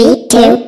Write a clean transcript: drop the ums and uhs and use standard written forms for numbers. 3, 2,